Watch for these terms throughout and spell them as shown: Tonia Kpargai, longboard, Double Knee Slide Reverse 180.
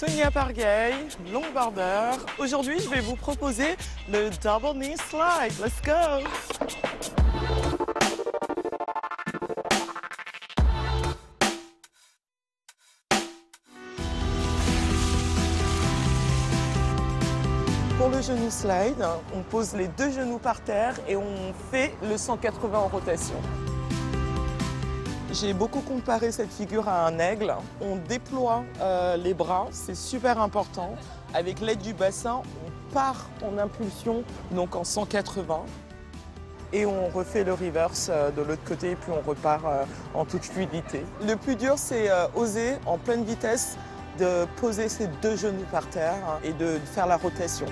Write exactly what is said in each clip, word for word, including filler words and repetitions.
Tonia Kpargai, longboarder. Aujourd'hui, je vais vous proposer le double knee slide. Let's go! Pour le genou slide, on pose les deux genoux par terre et on fait le cent quatre-vingts en rotation. J'ai beaucoup comparé cette figure à un aigle. On déploie euh, les bras, c'est super important. Avec l'aide du bassin, on part en impulsion, donc en cent quatre-vingts. Et on refait le reverse euh, de l'autre côté, et puis on repart euh, en toute fluidité. Le plus dur, c'est euh, oser, en pleine vitesse, de poser ses deux genoux par terre hein, et de faire la rotation.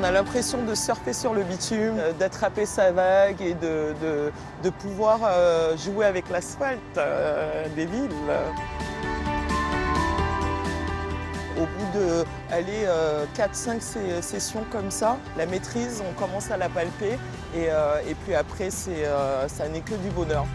On a l'impression de surfer sur le bitume, d'attraper sa vague et de, de, de pouvoir jouer avec l'asphalte des villes. Au bout de aller quatre cinq sessions comme ça, la maîtrise, on commence à la palper et, et puis après, c'est, ça n'est que du bonheur.